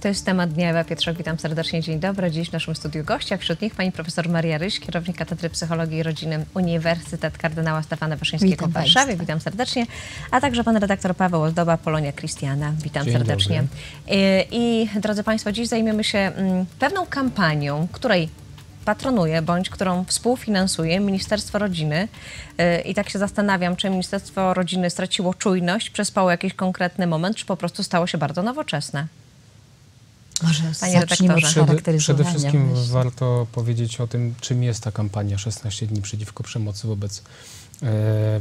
To jest temat dnia. Ewa Pietrzak, witam serdecznie, dzień dobry. Dziś w naszym studiu gościa, wśród nich pani profesor Maria Ryś, kierownik Katedry Psychologii i Rodziny Uniwersytet Kardynała Stefana Wyszyńskiego w Warszawie. Państwa. Witam serdecznie. A także pan redaktor Paweł Ozdoba, Polonia Christiana. Witam dzień serdecznie. Dobry. I drodzy państwo, dziś zajmiemy się pewną kampanią, której patronuje, bądź którą współfinansuje Ministerstwo Rodziny. I tak się zastanawiam, czy Ministerstwo Rodziny straciło czujność, przespało jakiś konkretny moment, czy po prostu stało się bardzo nowoczesne. Może panie redaktorze. Przede wszystkim warto powiedzieć o tym, czym jest ta kampania 16 dni przeciwko przemocy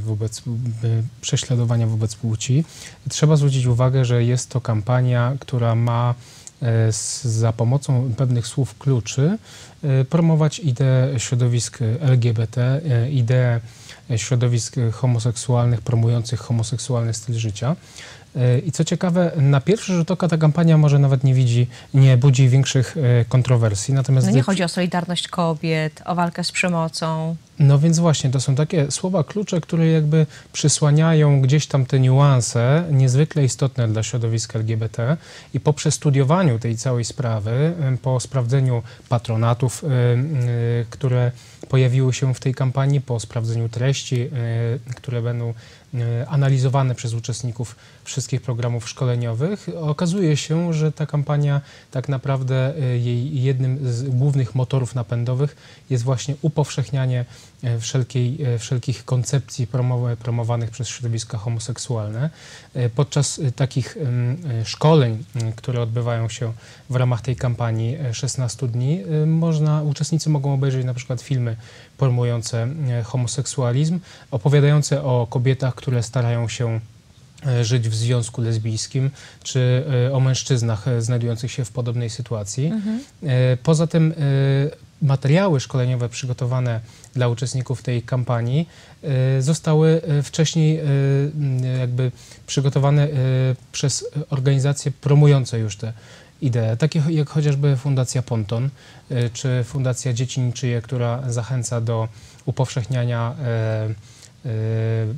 wobec prześladowania wobec płci. Trzeba zwrócić uwagę, że jest to kampania, która ma za pomocą pewnych słów kluczy promować ideę środowisk LGBT, ideę środowisk homoseksualnych, promujących homoseksualny styl życia. I co ciekawe, na pierwszy rzut oka ta kampania może nawet nie budzi większych kontrowersji. Natomiast no nie chodzi o solidarność kobiet, o walkę z przemocą. No więc właśnie, to są takie słowa klucze, które jakby przysłaniają gdzieś tam te niuanse niezwykle istotne dla środowiska LGBT i po przestudiowaniu tej całej sprawy, po sprawdzeniu patronatów, które pojawiły się w tej kampanii, po sprawdzeniu treści, które będą analizowane przez uczestników wszystkich programów szkoleniowych, okazuje się, że ta kampania tak naprawdę jej jednym z głównych motorów napędowych jest właśnie upowszechnianie wszelkich koncepcji promowanych przez środowiska homoseksualne. Podczas takich szkoleń, które odbywają się w ramach tej kampanii 16 dni, uczestnicy mogą obejrzeć na przykład filmy promujące homoseksualizm, opowiadające o kobietach, które starają się żyć w związku lesbijskim, czy o mężczyznach znajdujących się w podobnej sytuacji. Poza tym materiały szkoleniowe przygotowane dla uczestników tej kampanii zostały wcześniej jakby przygotowane przez organizacje promujące już te idee, takie jak chociażby Fundacja Ponton, czy Fundacja Dzieci Niczyje, która zachęca do upowszechniania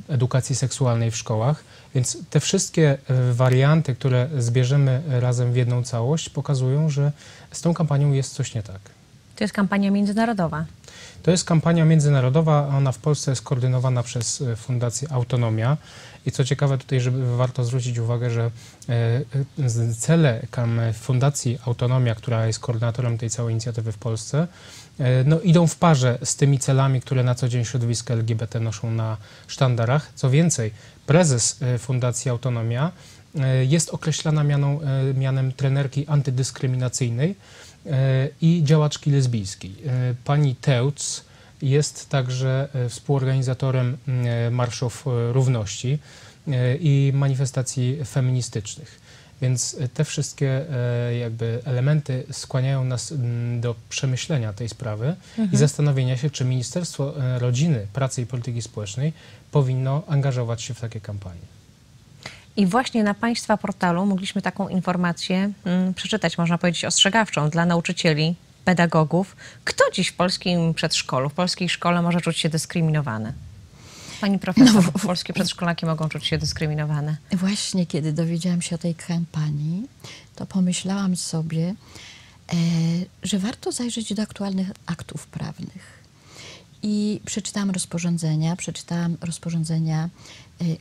edukacji seksualnej w szkołach. Więc te wszystkie warianty, które zbierzemy razem w jedną całość, pokazują, że z tą kampanią jest coś nie tak. To jest kampania międzynarodowa. To jest kampania międzynarodowa, a ona w Polsce jest koordynowana przez Fundację Autonomia. I co ciekawe tutaj, żeby warto zwrócić uwagę, że cele Fundacji Autonomia, która jest koordynatorem tej całej inicjatywy w Polsce, no, idą w parze z tymi celami, które na co dzień środowiska LGBT noszą na sztandarach. Co więcej, prezes Fundacji Autonomia jest określana mianem trenerki antydyskryminacyjnej i działaczki lesbijskiej. Pani Teuc jest także współorganizatorem marszów równości i manifestacji feministycznych. Więc te wszystkie jakby elementy skłaniają nas do przemyślenia tej sprawy i zastanowienia się, czy Ministerstwo Rodziny, Pracy i Polityki Społecznej powinno angażować się w takie kampanie. I właśnie na państwa portalu mogliśmy taką informację przeczytać, można powiedzieć ostrzegawczą dla nauczycieli, pedagogów. Kto dziś w polskim przedszkolu, w polskiej szkole może czuć się dyskryminowany? Pani profesor, no, polskie przedszkolaki mogą czuć się dyskryminowane. Właśnie kiedy dowiedziałam się o tej kampanii, to pomyślałam sobie, że warto zajrzeć do aktualnych aktów prawnych. I przeczytałam rozporządzenia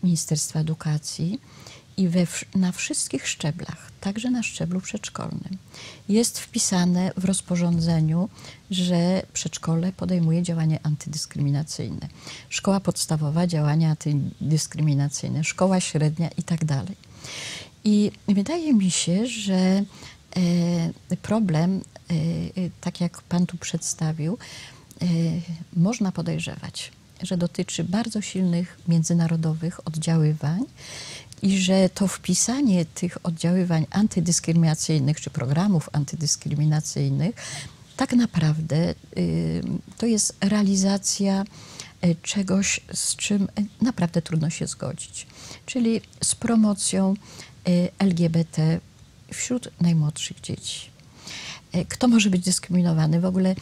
Ministerstwa Edukacji i na wszystkich szczeblach, także na szczeblu przedszkolnym, jest wpisane w rozporządzeniu, że przedszkole podejmuje działania antydyskryminacyjne, szkoła podstawowa działania antydyskryminacyjne, szkoła średnia i tak dalej. I wydaje mi się, że problem, tak jak pan tu przedstawił, można podejrzewać, że dotyczy bardzo silnych międzynarodowych oddziaływań i że to wpisanie tych oddziaływań antydyskryminacyjnych czy programów antydyskryminacyjnych tak naprawdę to jest realizacja czegoś, z czym naprawdę trudno się zgodzić, czyli z promocją LGBT wśród najmłodszych dzieci. Kto może być dyskryminowany? W ogóle,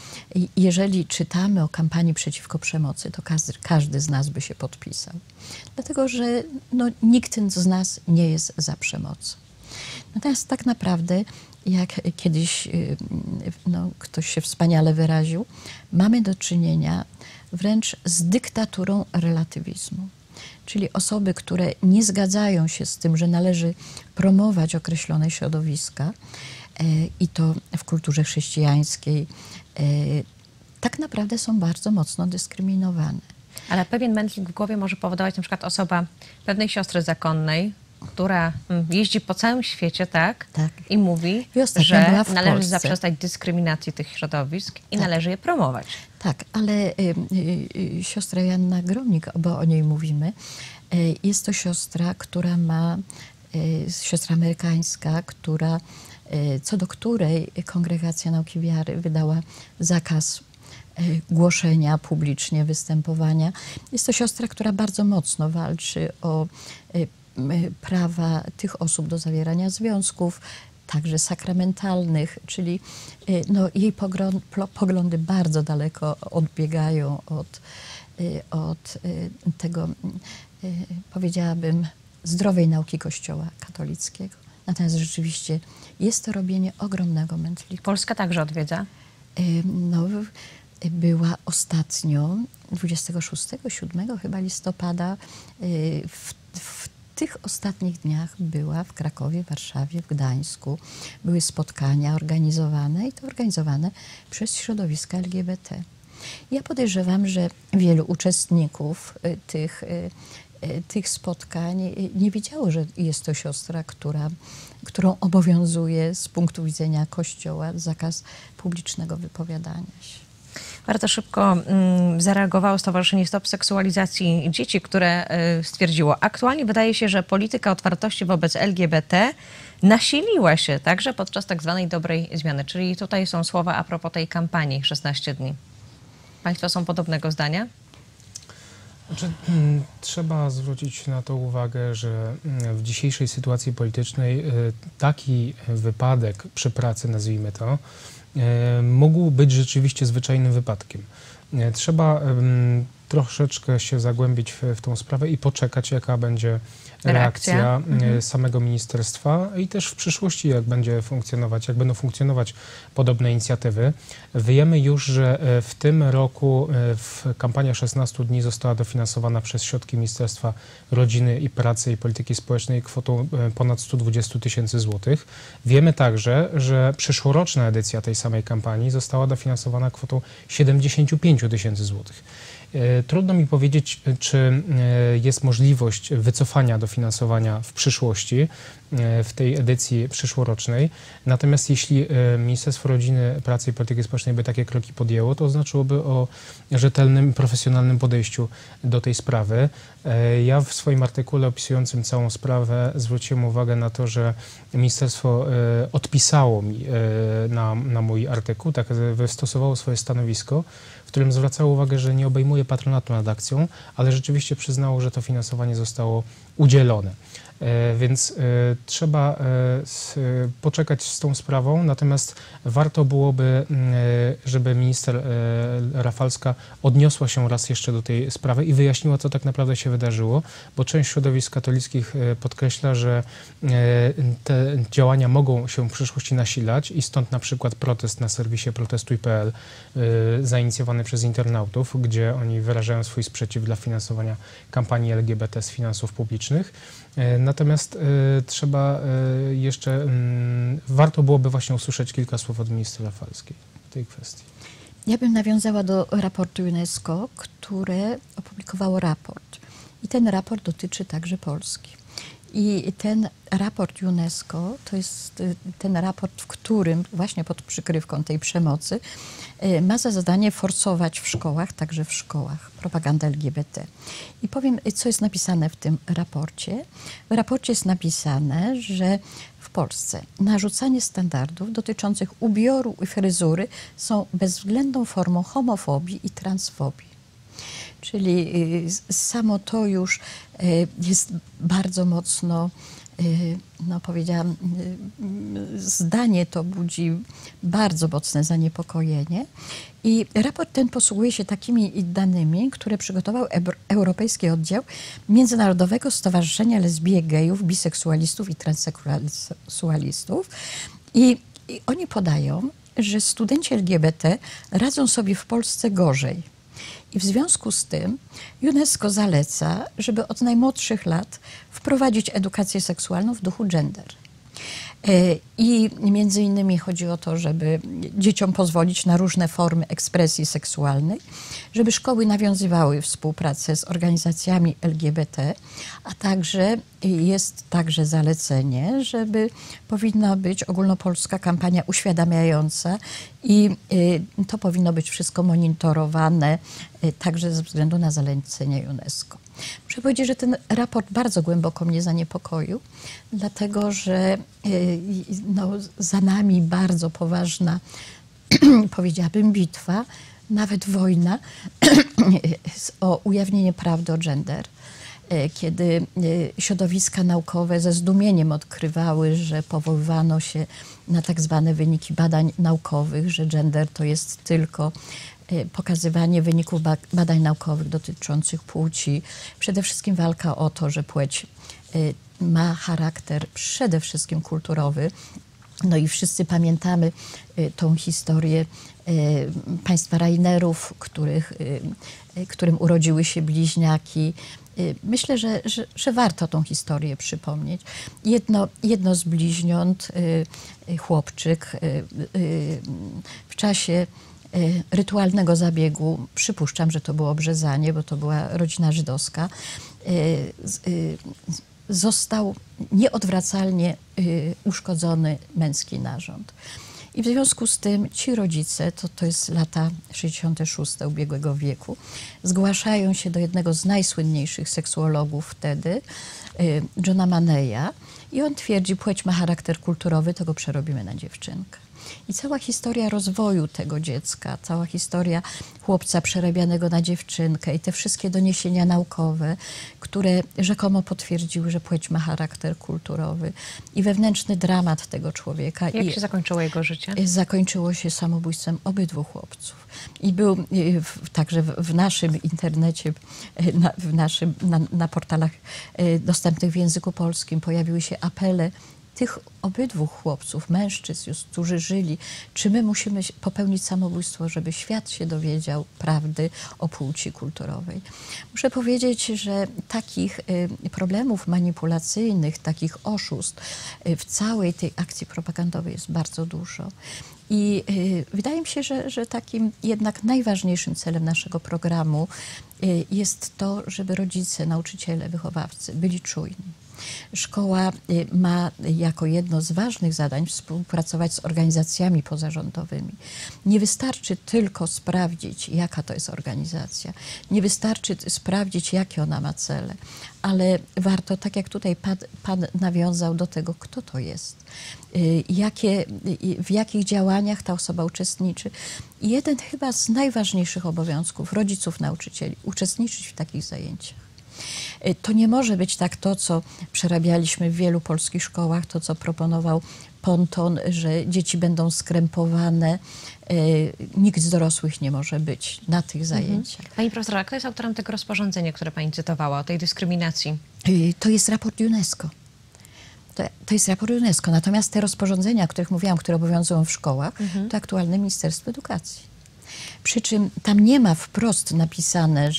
jeżeli czytamy o kampanii przeciwko przemocy, to każdy z nas by się podpisał. Dlatego, że no, nikt z nas nie jest za przemocą. Natomiast tak naprawdę, jak kiedyś ktoś się wspaniale wyraził, mamy do czynienia wręcz z dyktaturą relatywizmu. Czyli osoby, które nie zgadzają się z tym, że należy promować określone środowiska i to w kulturze chrześcijańskiej, tak naprawdę są bardzo mocno dyskryminowane. Ale pewien mętlik w głowie może powodować na przykład osoba pewnej siostry zakonnej, która jeździ po całym świecie, tak? I mówi, że należy zaprzestać dyskryminacji tych środowisk i należy je promować. Tak, ale siostra Janna Gromnik, bo o niej mówimy, jest to siostra, która ma, siostra amerykańska, która, co do której Kongregacja Nauki Wiary wydała zakaz głoszenia publicznie, występowania. Jest to siostra, która bardzo mocno walczy o prawa tych osób do zawierania związków, także sakramentalnych, czyli jej poglądy bardzo daleko odbiegają od tego, powiedziałabym, zdrowej nauki Kościoła katolickiego. Natomiast rzeczywiście jest to robienie ogromnego mętliku. Polska także odwiedza? Była ostatnio, 26-27 chyba listopada, w tych ostatnich dniach była w Krakowie, Warszawie, w Gdańsku. Były spotkania organizowane i to organizowane przez środowiska LGBT. Ja podejrzewam, że wielu uczestników tych spotkań nie widziało, że jest to siostra, którą obowiązuje z punktu widzenia Kościoła zakaz publicznego wypowiadania się. Bardzo szybko zareagowało Stowarzyszenie Stop Seksualizacji Dzieci, które stwierdziło, aktualnie wydaje się, że polityka otwartości wobec LGBT nasiliła się także podczas tak zwanej dobrej zmiany. Czyli tutaj są słowa a propos tej kampanii 16 dni. Państwo są podobnego zdania? Znaczy, trzeba zwrócić na to uwagę, że w dzisiejszej sytuacji politycznej taki wypadek przy pracy, nazwijmy to, mógł być rzeczywiście zwyczajnym wypadkiem. Trzeba troszeczkę się zagłębić w tą sprawę i poczekać, jaka będzie reakcja samego ministerstwa i też w przyszłości, jak będą funkcjonować podobne inicjatywy. Wiemy już, że w tym roku kampania 16 dni została dofinansowana przez środki Ministerstwa Rodziny i Pracy i Polityki Społecznej kwotą ponad 120 000 złotych. Wiemy także, że przyszłoroczna edycja tej samej kampanii została dofinansowana kwotą 75 000 złotych. Trudno mi powiedzieć, czy jest możliwość wycofania dofinansowania w przyszłości, w tej edycji przyszłorocznej. Natomiast jeśli Ministerstwo Rodziny, Pracy i Polityki Społecznej by takie kroki podjęło, to znaczyłoby o rzetelnym, profesjonalnym podejściu do tej sprawy. Ja w swoim artykule opisującym całą sprawę zwróciłem uwagę na to, że ministerstwo odpisało mi na mój artykuł, tak wystosowało swoje stanowisko, w którym zwracało uwagę, że nie obejmuje patronatu nad akcją, ale rzeczywiście przyznało, że to finansowanie zostało udzielone. Więc trzeba poczekać z tą sprawą, natomiast warto byłoby, żeby minister Rafalska odniosła się raz jeszcze do tej sprawy i wyjaśniła, co tak naprawdę się wydarzyło, bo część środowisk katolickich podkreśla, że te działania mogą się w przyszłości nasilać i stąd na przykład protest na serwisie Protestuj.pl zainicjowany przez internautów, gdzie oni wyrażają swój sprzeciw dla finansowania kampanii LGBT z finansów publicznych. Natomiast warto byłoby właśnie usłyszeć kilka słów od ministra Rafalskiej w tej kwestii. Ja bym nawiązała do raportu UNESCO, które opublikowało raport. I ten raport dotyczy także Polski. I ten raport UNESCO to jest ten raport, w którym właśnie pod przykrywką tej przemocy ma za zadanie forsować w szkołach, także w szkołach, propagandę LGBT. I powiem, co jest napisane w tym raporcie. W raporcie jest napisane, że w Polsce narzucanie standardów dotyczących ubioru i fryzury są bezwzględną formą homofobii i transfobii. Czyli samo to już jest bardzo mocno no powiedziałam, zdanie to budzi bardzo mocne zaniepokojenie. I raport ten posługuje się takimi danymi, które przygotował Europejski Oddział Międzynarodowego Stowarzyszenia Lesbijek, Gejów, Biseksualistów i Transseksualistów. I oni podają, że studenci LGBT radzą sobie w Polsce gorzej. I w związku z tym UNESCO zaleca, żeby od najmłodszych lat wprowadzić edukację seksualną w duchu gender. I między innymi chodzi o to, żeby dzieciom pozwolić na różne formy ekspresji seksualnej, żeby szkoły nawiązywały współpracę z organizacjami LGBT, a także jest także zalecenie, żeby powinna być ogólnopolska kampania uświadamiająca i to powinno być wszystko monitorowane także ze względu na zalecenie UNESCO. Muszę powiedzieć, że ten raport bardzo głęboko mnie zaniepokoił, dlatego że no, za nami bardzo poważna, powiedziałabym, bitwa, nawet wojna o ujawnienie prawdy o gender, kiedy środowiska naukowe ze zdumieniem odkrywały, że powoływano się na tak zwane wyniki badań naukowych, że gender to jest tylko pokazywanie wyników badań naukowych dotyczących płci. Przede wszystkim walka o to, że płeć ma charakter przede wszystkim kulturowy. No i wszyscy pamiętamy tą historię państwa Rainerów, którym urodziły się bliźniaki. Myślę, że warto tą historię przypomnieć. Jedno z bliźniąt, chłopczyk, w czasie rytualnego zabiegu, przypuszczam, że to było obrzezanie, bo to była rodzina żydowska, został nieodwracalnie uszkodzony męski narząd. I w związku z tym ci rodzice, to jest lata 66 ubiegłego wieku, zgłaszają się do jednego z najsłynniejszych seksuologów wtedy, Johna Maneya, i on twierdzi, płeć ma charakter kulturowy, to go przerobimy na dziewczynkę. I cała historia rozwoju tego dziecka, cała historia chłopca przerabianego na dziewczynkę i te wszystkie doniesienia naukowe, które rzekomo potwierdziły, że płeć ma charakter kulturowy, i wewnętrzny dramat tego człowieka. Jak się zakończyło jego życie? Zakończyło się samobójstwem obydwu chłopców. I był także w naszym internecie, na portalach dostępnych w języku polskim pojawiły się apele tych obydwu chłopców, mężczyzn, którzy żyli, czy my musimy popełnić samobójstwo, żeby świat się dowiedział prawdy o płci kulturowej. Muszę powiedzieć, że takich problemów manipulacyjnych, takich oszustw w całej tej akcji propagandowej jest bardzo dużo. I wydaje mi się, że takim jednak najważniejszym celem naszego programu jest to, żeby rodzice, nauczyciele, wychowawcy byli czujni. Szkoła ma jako jedno z ważnych zadań współpracować z organizacjami pozarządowymi. Nie wystarczy tylko sprawdzić, jaka to jest organizacja. Nie wystarczy sprawdzić, jakie ona ma cele. Ale warto, tak jak tutaj pan nawiązał do tego, kto to jest, w jakich działaniach ta osoba uczestniczy. I jeden chyba z najważniejszych obowiązków rodziców, nauczycieli, uczestniczyć w takich zajęciach. To nie może być tak to, co przerabialiśmy w wielu polskich szkołach, to co proponował Ponton, że dzieci będą skrępowane. Nikt z dorosłych nie może być na tych zajęciach. Pani profesor, a kto jest autorem tego rozporządzenia, które pani cytowała, o tej dyskryminacji? To jest raport UNESCO. To jest raport UNESCO. Natomiast te rozporządzenia, o których mówiłam, które obowiązują w szkołach, to aktualne Ministerstwo Edukacji. Przy czym tam nie ma wprost napisane,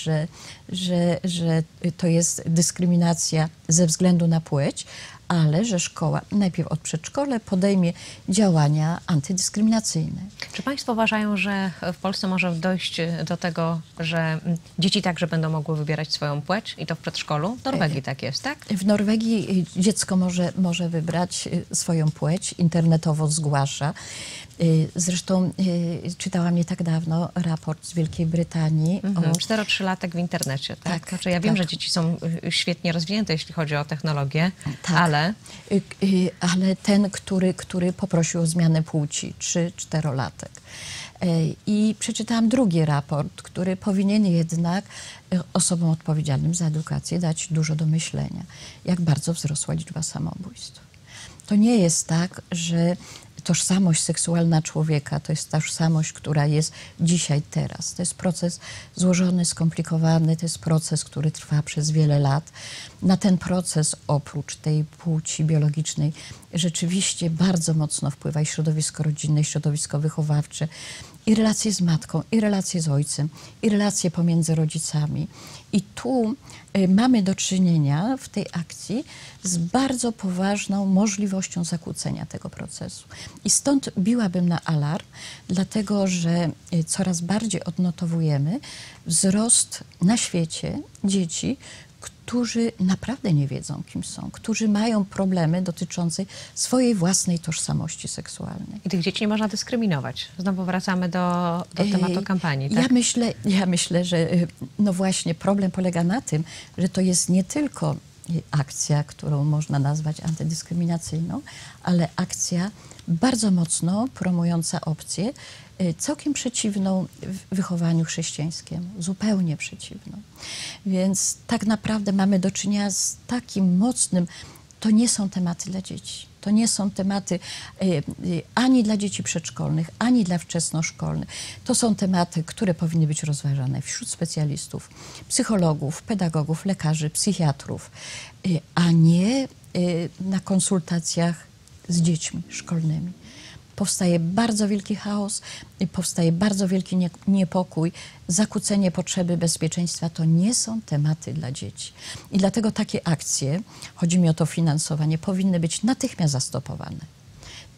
że to jest dyskryminacja ze względu na płeć, ale że szkoła najpierw od przedszkola podejmie działania antydyskryminacyjne. Czy państwo uważają, że w Polsce może dojść do tego, że dzieci także będą mogły wybierać swoją płeć i to w przedszkolu? W Norwegii tak jest, tak? W Norwegii dziecko może wybrać swoją płeć, internetowo zgłasza. Zresztą czytałam nie tak dawno raport z Wielkiej Brytanii. 4-3-latek w internecie, tak? Znaczy, ja wiem, że dzieci są świetnie rozwinięte, jeśli chodzi o technologię, ale... Ale ten, który poprosił o zmianę płci, 3-4-latek. I przeczytałam drugi raport, który powinien jednak osobom odpowiedzialnym za edukację dać dużo do myślenia. Jak bardzo wzrosła liczba samobójstw. To nie jest tak, że tożsamość seksualna człowieka to jest tożsamość, która jest dzisiaj, teraz. To jest proces złożony, skomplikowany, to jest proces, który trwa przez wiele lat. Na ten proces, oprócz tej płci biologicznej, rzeczywiście bardzo mocno wpływa i środowisko rodzinne, i środowisko wychowawcze, i relacje z matką, i relacje z ojcem, i relacje pomiędzy rodzicami. I tu mamy do czynienia w tej akcji z bardzo poważną możliwością zakłócenia tego procesu. I stąd biłabym na alarm, dlatego że coraz bardziej odnotowujemy wzrost na świecie dzieci, którzy naprawdę nie wiedzą, kim są, którzy mają problemy dotyczące swojej własnej tożsamości seksualnej. I tych dzieci nie można dyskryminować. Znowu wracamy do tematu kampanii, tak? Ja myślę, że no właśnie problem polega na tym, że to jest nie tylko akcja, którą można nazwać antydyskryminacyjną, ale akcja bardzo mocno promująca opcję całkiem przeciwną wychowaniu chrześcijańskiemu, zupełnie przeciwną. Więc tak naprawdę mamy do czynienia z takim mocnym, to nie są tematy dla dzieci. To nie są tematy ani dla dzieci przedszkolnych, ani dla wczesnoszkolnych. To są tematy, które powinny być rozważane wśród specjalistów, psychologów, pedagogów, lekarzy, psychiatrów, a nie na konsultacjach z dziećmi szkolnymi. Powstaje bardzo wielki chaos, powstaje bardzo wielki niepokój, zakłócenie potrzeby bezpieczeństwa. To nie są tematy dla dzieci. I dlatego takie akcje, chodzi mi o to finansowanie, powinny być natychmiast zastopowane.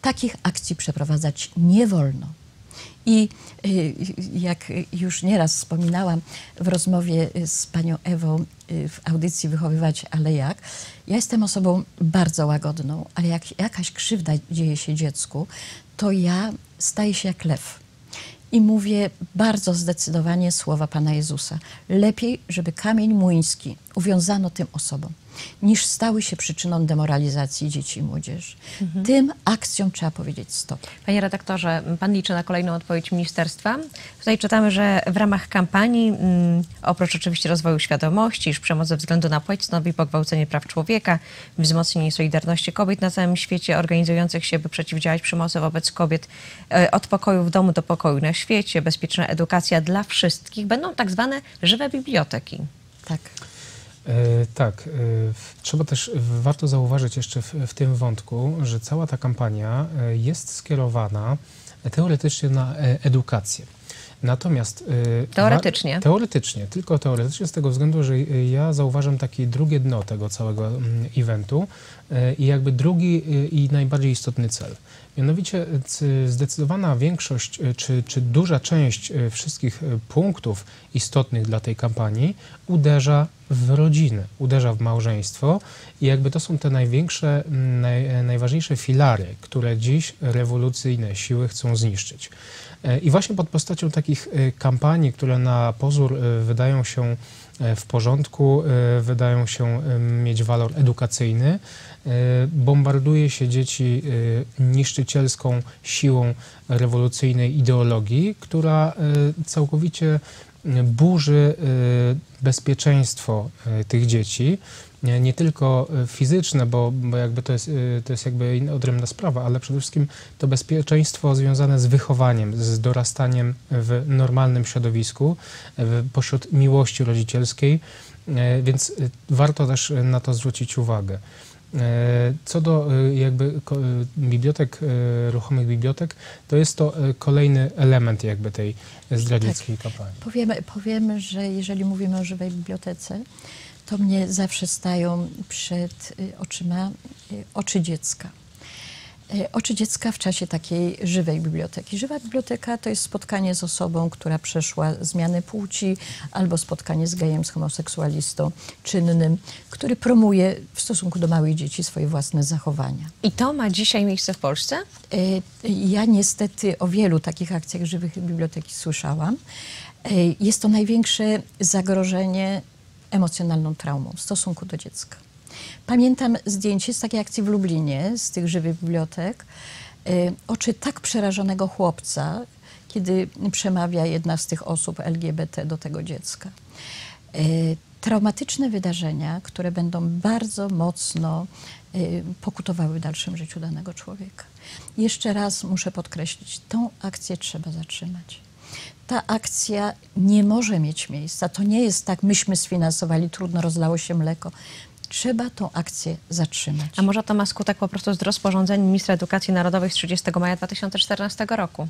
Takich akcji przeprowadzać nie wolno. I jak już nieraz wspominałam w rozmowie z panią Ewą w audycji Wychowywać, ale jak, ja jestem osobą bardzo łagodną, ale jak jakaś krzywda dzieje się dziecku, to ja staję się jak lew i mówię bardzo zdecydowanie słowa Pana Jezusa. Lepiej, żeby kamień młyński uwiązano tym osobom, niż stały się przyczyną demoralizacji dzieci i młodzieży. Tym akcjom trzeba powiedzieć stop. Panie redaktorze, pan liczy na kolejną odpowiedź ministerstwa. Tutaj czytamy, że w ramach kampanii, oprócz oczywiście rozwoju świadomości, iż przemoc ze względu na płeć stanowi pogwałcenie praw człowieka, wzmocnienie solidarności kobiet na całym świecie, organizujących się, by przeciwdziałać przemocy wobec kobiet, od pokoju w domu do pokoju na świecie, bezpieczna edukacja dla wszystkich, będą tak zwane żywe biblioteki. Tak. Trzeba też, warto zauważyć jeszcze w tym wątku, że cała ta kampania jest skierowana teoretycznie na edukację. Natomiast... Teoretycznie. Teoretycznie, tylko teoretycznie, z tego względu, że ja zauważam takie drugie dno tego całego eventu i jakby drugi i najbardziej istotny cel. Mianowicie zdecydowana większość, czy duża część wszystkich punktów istotnych dla tej kampanii uderza w rodzinę, uderza w małżeństwo i jakby to są te największe, najważniejsze filary, które dziś rewolucyjne siły chcą zniszczyć. I właśnie pod postacią takich kampanii, które na pozór wydają się w porządku, wydają się mieć walor edukacyjny, bombarduje się dzieci niszczycielską siłą rewolucyjnej ideologii, która całkowicie burzy bezpieczeństwo tych dzieci, nie tylko fizyczne, bo jakby to jest jakby odrębna sprawa, ale przede wszystkim to bezpieczeństwo związane z wychowaniem, z dorastaniem w normalnym środowisku, pośród miłości rodzicielskiej, więc warto też na to zwrócić uwagę. Co do jakby bibliotek, ruchomych bibliotek, to jest to kolejny element jakby tej zdradzieckiej kampanii. Powiemy, że jeżeli mówimy o żywej bibliotece, to mnie zawsze stają przed oczyma oczy dziecka. Oczy dziecka w czasie takiej żywej biblioteki. Żywa biblioteka to jest spotkanie z osobą, która przeszła zmianę płci, albo spotkanie z gejem, z homoseksualistą czynnym, który promuje w stosunku do małych dzieci swoje własne zachowania. I to ma dzisiaj miejsce w Polsce? Ja niestety o wielu takich akcjach żywych biblioteki słyszałam. Jest to największe zagrożenie emocjonalną traumą w stosunku do dziecka. Pamiętam zdjęcie z takiej akcji w Lublinie, z tych żywych bibliotek. Oczy tak przerażonego chłopca, kiedy przemawia jedna z tych osób LGBT do tego dziecka. Traumatyczne wydarzenia, które będą bardzo mocno pokutowały w dalszym życiu danego człowieka. Jeszcze raz muszę podkreślić, tą akcję trzeba zatrzymać. Ta akcja nie może mieć miejsca. To nie jest tak, myśmy sfinansowali, trudno, rozlało się mleko. Trzeba tą akcję zatrzymać. A może to ma skutek po prostu z rozporządzeń Ministra Edukacji Narodowej z 30 maja 2014 roku?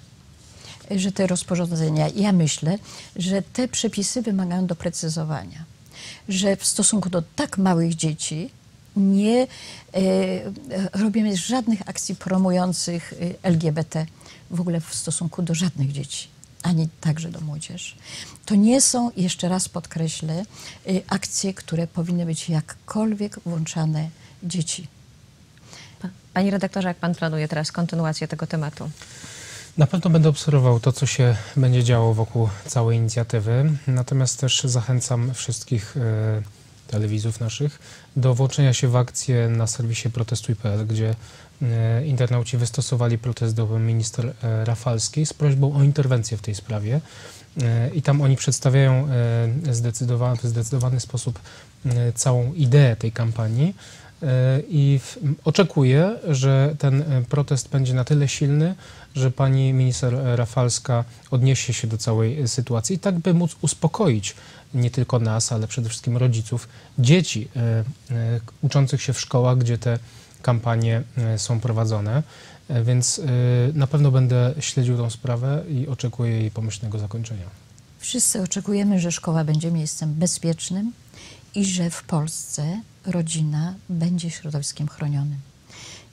Że te rozporządzenia, ja myślę, że te przepisy wymagają doprecyzowania. Że w stosunku do tak małych dzieci nie robimy żadnych akcji promujących LGBT w ogóle w stosunku do żadnych dzieci, ani także do młodzieży. To nie są, jeszcze raz podkreślę, akcje, które powinny być jakkolwiek włączane dzieci. Panie redaktorze, jak pan planuje teraz kontynuację tego tematu? Na pewno będę obserwował to, co się będzie działo wokół całej inicjatywy. Natomiast też zachęcam wszystkich telewidzów naszych do włączenia się w akcję na serwisie Protestuj.pl, gdzie internauci wystosowali protest do minister Rafalskiej z prośbą o interwencję w tej sprawie. I tam oni przedstawiają w zdecydowany sposób całą ideę tej kampanii. I oczekuję, że ten protest będzie na tyle silny, że pani minister Rafalska odniesie się do całej sytuacji, tak by móc uspokoić nie tylko nas, ale przede wszystkim rodziców, dzieci uczących się w szkołach, gdzie te kampanie są prowadzone, więc na pewno będę śledził tą sprawę i oczekuję jej pomyślnego zakończenia. Wszyscy oczekujemy, że szkoła będzie miejscem bezpiecznym i że w Polsce rodzina będzie środowiskiem chronionym.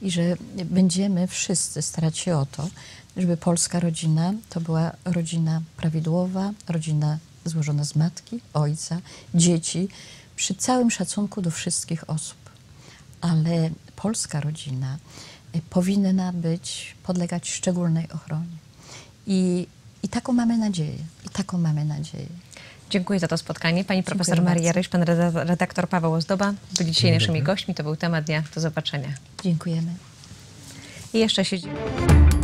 I że będziemy wszyscy starać się o to, żeby polska rodzina to była rodzina prawidłowa, rodzina złożona z matki, ojca, dzieci, przy całym szacunku do wszystkich osób. Ale polska rodzina powinna być, podlegać szczególnej ochronie. I taką mamy nadzieję. Dziękuję za to spotkanie. Pani profesor Maria Ryś, pan redaktor Paweł Ozdoba byli dzisiaj naszymi gośćmi. To był temat dnia. Do zobaczenia. Dziękujemy. I jeszcze się...